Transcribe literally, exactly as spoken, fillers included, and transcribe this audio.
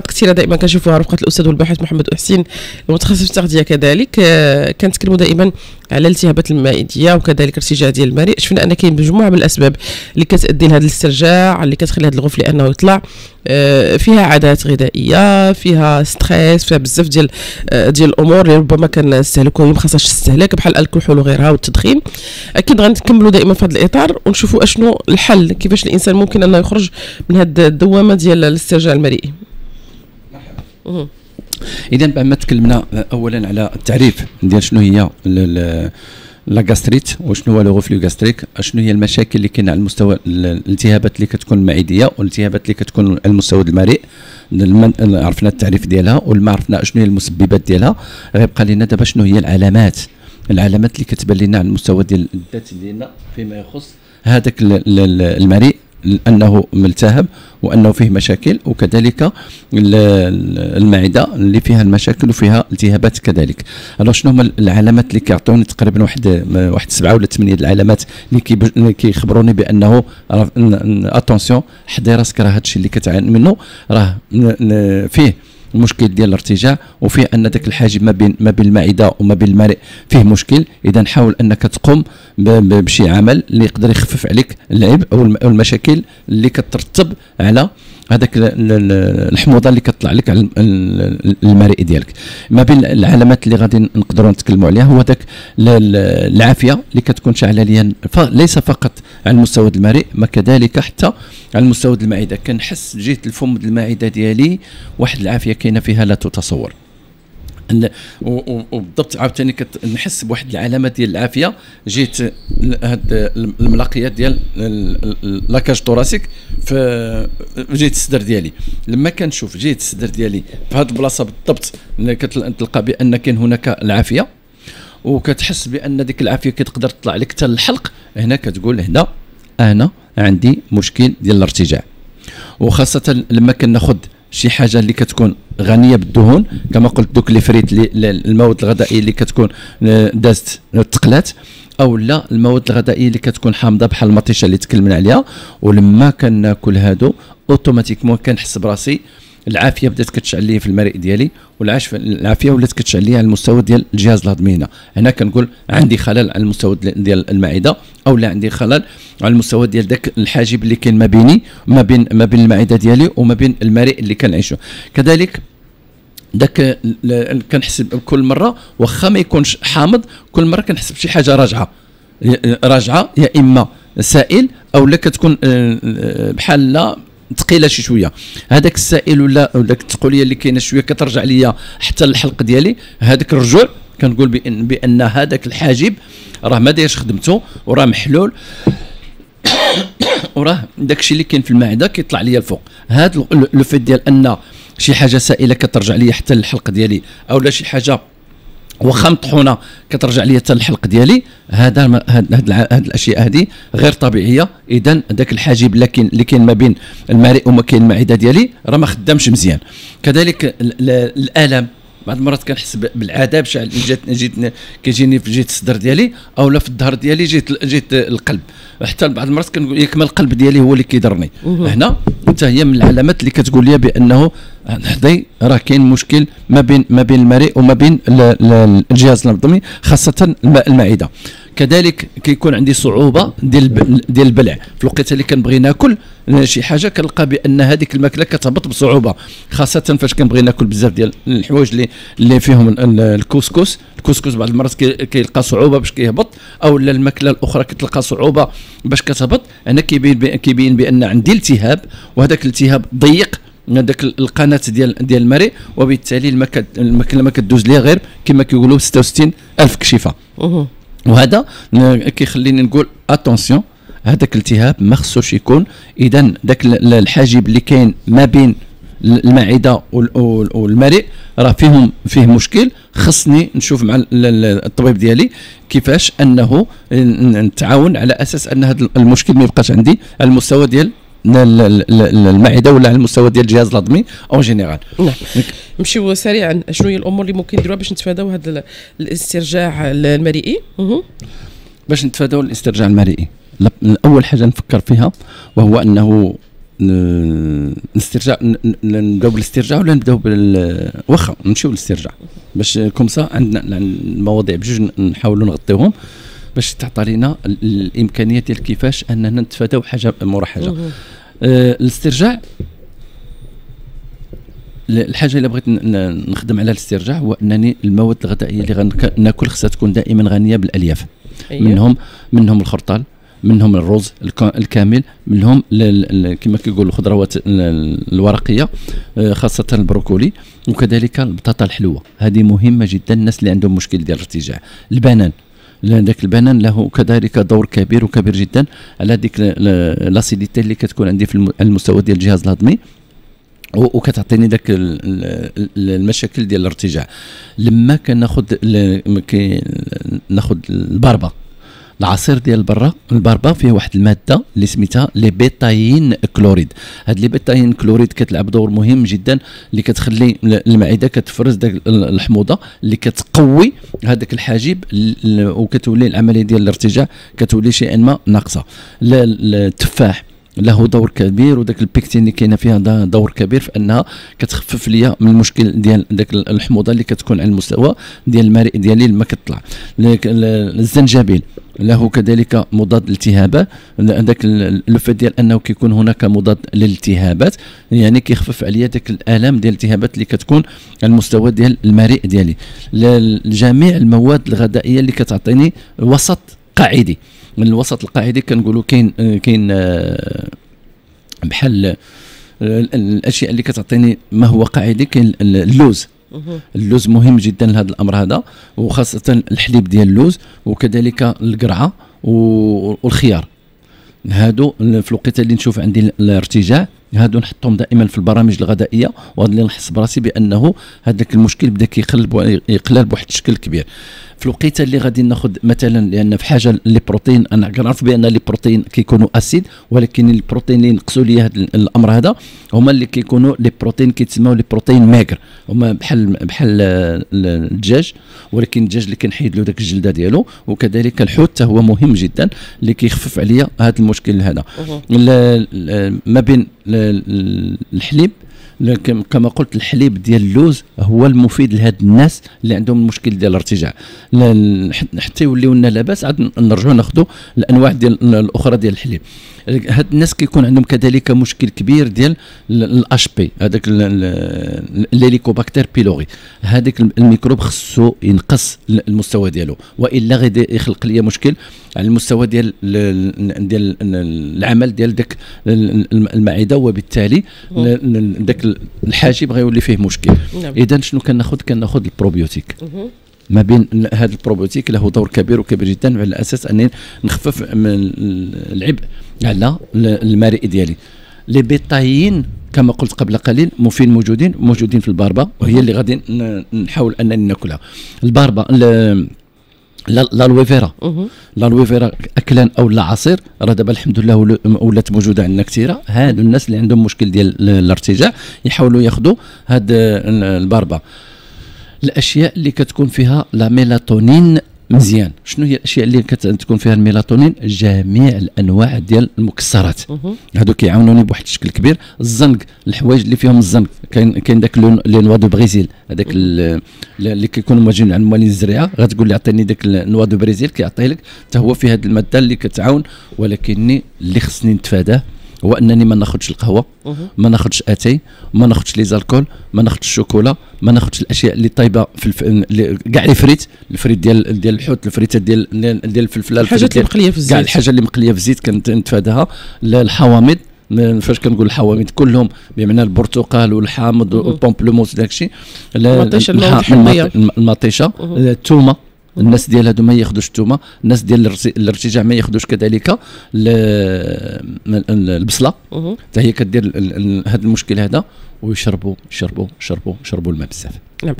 نقاط كثيره دائما كنشوفوها رفقه الاستاذ والباحث محمد حسين المتخصص في التغذيه كذلك كنتكلموا دائما على الالتهابات المعديه وكذلك ارتجاع ديال المريء. شفنا ان كاين مجموعه من الاسباب اللي كتؤدي لهذا الاسترجاع اللي كتخلي هذا الغفل انه يطلع، فيها عادات غذائيه، فيها ستريس، فيها بزاف ديال ديال الامور اللي ربما كنستهلكوها اللي ما خاصهاش الاستهلاك بحال الكحول وغيرها والتدخين. اكيد غنكملوا دائما في هذا الاطار ونشوفوا اشنو الحل، كيفاش الانسان ممكن انه يخرج من هذه الدوامه ديال الاسترجاع المرئي. اذا بعد ما تكلمنا اولا على التعريف ديال شنو هي لا غاستريت وشنو هو لو غوفلو غاستريك، شنو هي المشاكل اللي كاينه على المستوى الالتهابات اللي كتكون معديه والالتهابات اللي كتكون على المستوى المريء، عرفنا التعريف ديالها وما عرفنا شنو هي المسببات ديالها. غيبقى لنا دابا شنو هي العلامات، العلامات اللي كتبان لنا على المستوى ديال الذات ديالنا فيما يخص هذاك المريء لانه ملتهب وانه فيه مشاكل، وكذلك المعده اللي فيها المشاكل وفيها التهابات كذلك. الوغ شنو هما العلامات اللي كيعطوني تقريبا واحد واحد سبعه ولا ثمانيه العلامات اللي كيخبروني بانه اتونسيون حضي راسك، راه هادشي اللي كتعاني منه راه فيه المشكل ديال الارتجاع وفيه ان ذاك الحاجب ما بين ما بين المعده وما بين المريء فيه مشكل. اذا حاول انك تقوم بشي عمل اللي يقدر يخفف عليك العبء او المشاكل اللي كترتب على هذاك الحموضه اللي كتطلع لك على المريء ديالك. ما بين العلامات اللي غادي نقدروا نتكلموا عليها هو ذاك العافيه اللي كتكون شاعله ليا ليس فقط على المستوى المريء ما كذلك حتى على المستوى المعده، كنحس جهه الفم المعده ديالي واحد العافيه كاينه فيها لا تتصور. وبالضبط عاوتاني كنحس بواحد العلامه ديال العافيه جيت هاد الملاقيه ديال لاكاج توراسيك في جهه الصدر ديالي، لما كنشوف جهه الصدر ديالي في هاد البلاصه بالضبط كتلقى بان كاين هناك العافيه وكتحس بان ديك العافيه كتقدر تطلع لك حتى للحلق. هنا كتقول هنا انا عندي مشكل ديال الارتجاع، وخاصه لما كناخذ شي حاجه اللي كتكون غنيه بالدهون كما قلت دوك لي فريت المواد الغذائيه اللي كتكون دازت الثقلات او لا المواد الغذائيه اللي كتكون حامضه بحال المطيشه اللي تكلمنا عليها، ولما كناكل هادو اوتوماتيكمون كنحس براسي العافيه بدات كتشعل لي في المريء ديالي، والعافيه ولات كتشعل لي على المستوى ديال الجهاز الهضمي. هنا كنقول عندي خلل على المستوى ديال المعده او لا عندي خلل على المستوى ديال ذاك الحاجب اللي كاين ما بيني ما بين ما بين المعده ديالي وما بين المريء اللي كنعيشو. كذلك داك كنحس كل مره واخا ما يكونش حامض كل مره كنحس بشي حاجه راجعه راجعه يا اما سائل او لا كتكون بحال لا ثقيله شي شويه. هذاك السائل ولا داك الثقوليه اللي كاينه شويه كترجع ليا حتى للحلق ديالي، هذاك الرجوع كنقول بان بان هذاك الحاجب راه ما دايرش خدمته وراه محلول وراه داكشي اللي كاين في المعده كيطلع ليا الفوق. هذا لو فيت ديال ان شي حاجه سائله كترجع ليا حتى للحلق ديالي او لا شي حاجه واخا مطحونه كترجع لي حتى الحلق ديالي، هذا هاد هاد الاشياء هذه غير طبيعيه. اذا ذاك الحاجب لكن اللي كاين ما بين المريء وما كاين المعده ديالي راه ما خدامش مزيان. كذلك الالم بعض المرات كنحس بالعذاب شاعل جات جيت كيجيني في جهه الصدر ديالي او لا في الظهر ديالي جيت جيت القلب، حتى بعض المرات كنقول ياك ما القلب ديالي هو اللي كيضرني. هنا حتى هي من العلامات اللي كتقول لي بانه حدي راه كاين مشكل ما بين ما بين المريء وما بين الجهاز الهضمي خاصه المعده. كذلك كيكون عندي صعوبه ديال ديال البلع في الوقت اللي كنبغي ناكل شي حاجه كنلقى بان هذيك الماكله كتهبط بصعوبه، خاصه فاش كنبغي ناكل بزاف ديال الحوايج اللي اللي فيهم الكسكس. الكسكس بعض المرات كيلقى صعوبه باش كيهبط او لا الماكله الاخرى كتلقى صعوبه باش كتهبط. انا كيبين كيبين بان عندي التهاب وهذاك الالتهاب ضيق هذاك القناه ديال ديال المريء، وبالتالي الماكله ما كدوز ليها غير كما كيقولوا ستة وستين ألف كشفه. وهذا كيخليني نقول اتونسيون هذاك الالتهاب ما خصوش يكون. اذا ذاك الحاجب اللي كاين ما بين المعده والمريء راه فيهم فيه مشكل، خصني نشوف مع الطبيب ديالي كيفاش انه نتعاون على اساس ان هذا المشكل ما يبقاش عندي على المستوى ديال المعده ولا على المستوى ديال الجهاز الهضمي اون جينيرال. نعم نمشيو سريعا شنو هي الامور اللي ممكن نديروها باش نتفاداو هذا الاسترجاع المريئي؟ باش نتفاداو الاسترجاع المريئي اول حاجه نفكر فيها وهو انه نسترجع نبداو بالاسترجاع ولا نبداو بال واخا نمشيو للاسترجاع باش كومسا عندنا المواضيع بجوج نحاولوا نغطيوهم باش تعطى لنا الامكانيه ديال كيفاش اننا نتفاداو حاجه مورا حاجه. آه الاسترجاع الحاجه اللي بغيت نخدم على الاسترجاع هو انني المواد الغذائيه اللي غناكل خصها تكون دائما غنيه بالالياف. أيوه. منهم منهم الخرطال، منهم الرز الكامل، منهم كما كيقولوا الخضروات الورقيه خاصه البروكولي وكذلك البطاطا الحلوه، هذه مهمه جدا الناس اللي عندهم مشكل ديال الارتجاع. البنان، ذاك البنان له كذلك دور كبير وكبير جدا على ديك لاسيديتي اللي كتكون عندي في المستوى ديال الجهاز الهضمي وكتعطيني داك المشاكل ديال الارتجاع. لما كناخذ ناخذ البربه، العصير ديال البرا البربه فيه واحد الماده اللي سميتها لي بيتاين كلوريد. هاد لي بيتاين كلوريد كتلعب دور مهم جدا اللي كتخلي المعده كتفرز داك الحموضه اللي كتقوي هذاك الحاجب وكتولي العمليه ديال الارتجاع كتولي شيئا ما ناقصه. التفاح له دور كبير وداك البيكتين اللي كاينه فيها دور كبير في انها كتخفف ليا من المشكل ديال داك الحموضه اللي كتكون على المستوى ديال المريء ديالي لما كطلع. الزنجبيل له كذلك مضاد الالتهابات، داك اللفه ديال انه كيكون هناك مضاد للالتهابات يعني كيخفف عليا داك الالام ديال الالتهابات اللي كتكون على المستوى ديال المريء ديالي. جميع المواد الغذائيه اللي كتعطيني وسط قاعدي، من الوسط القاعدي كنقولوا كاين كاين بحال الاشياء اللي كتعطيني ما هو قاعدي. كاين اللوز، اللوز مهم جدا لهذا الامر هذا وخاصه الحليب ديال اللوز وكذلك القرعه والخيار. هادو في الوقيته اللي نشوف عندي الارتجاع هادو نحطهم دائما في البرامج الغذائيه، وهذا اللي نحس براسي بانه هذاك المشكل بدا كيقلب يقلال بواحد الشكل كبير. في الوقيته اللي غادي ناخذ مثلا لان في حاجه لي بروتين، انا كنعرف بان لي بروتين كيكونوا اسيد ولكن البروتين اللي ينقصوا لي هذا الامر هذا هما اللي كيكونوا لي بروتين كيتسموا لي بروتين ماكر، هما بحال بحال الدجاج ولكن الدجاج اللي كنحيد له داك الجلده ديالو، وكذلك الحوت حتى هو مهم جدا اللي كيخفف عليا هذا المشكل هذا. ما بين الحليب كما قلت الحليب ديال اللوز هو المفيد لهاد الناس اللي عندهم المشكل ديال الارتجاع. حتى يوليو لنا لاباس عاد نرجعوا ناخذوا الانواع ديال الاخرى ديال الحليب. هاد الناس كيكون عندهم كذلك مشكل كبير ديال الاش بي، هذاك الهيليكوباكتر بيلوري، هذاك الميكروب خصو ينقص المستوى ديالو والا غادي يخلق لي مشكل على المستوى ديال ديال العمل ديال داك المعده وبالتالي داك الحاجب غيولي فيه مشكل. اذا شنو كناخذ؟ كناخذ البروبيوتيك. ما بين هذا البروبيوتيك له دور كبير وكبير جدا على الاساس اني نخفف من العبء على المريء ديالي. لي بيتاين كما قلت قبل قليل مفيد موجودين موجودين في الباربه وهي اللي غادي نحاول انني ناكلها. الباربه لالويفيرا، لالويفيرا اكلا او لا عصير راه دابا الحمد لله ولات موجوده عندنا كثيره. هادو الناس اللي عندهم مشكل ديال الارتجاع يحاولوا ياخذوا هاد الباربه. الاشياء اللي كتكون فيها لا ميلاتونين مزيان. شنو هي الاشياء اللي كتكون فيها الميلاتونين؟ جميع الانواع ديال المكسرات هادو كيعاونوني بواحد الشكل كبير. الزنق، الحوايج اللي فيهم الزنق، كاين كاين داك لي نوا دو بريزيل، هذاك اللي كيكونوا موجودين عند موالين الزريعه غتقول لي عطيني داك نوا دو بريزيل كيعطيه لك، حتى هو فيه هاد الماده اللي كتعاون. ولكني اللي خصني نتفاداه هو انني ما ناخذش القهوه، ما ناخذش اتاي، ما ناخذش لي زالكول، ما ناخذش الشوكولا، ما ناخذش الاشياء اللي طايبه في الف... كاع الفريت، الفريت ديال ديال الحوت، الفريتات ديال ديال الفلفله، الحاجات اللي مقليه في الزيت، كاع الحاجه اللي مقليه في الزيت كنتفاداها. الحوامض، فاش كنقول الحوامض كلهم بمعنى البرتقال والحامض والبومبلوموس وداك الشيء، المطيشه، الثومه، الناس ديال هادو ما ياخذوش التومه، الناس ديال الارتجاع ما ياخذوش كذلك البصله حتى هي كدير هذا المشكل هذا. ويشربوا شربوا شربوا شربوا الماء بزاف. نعم.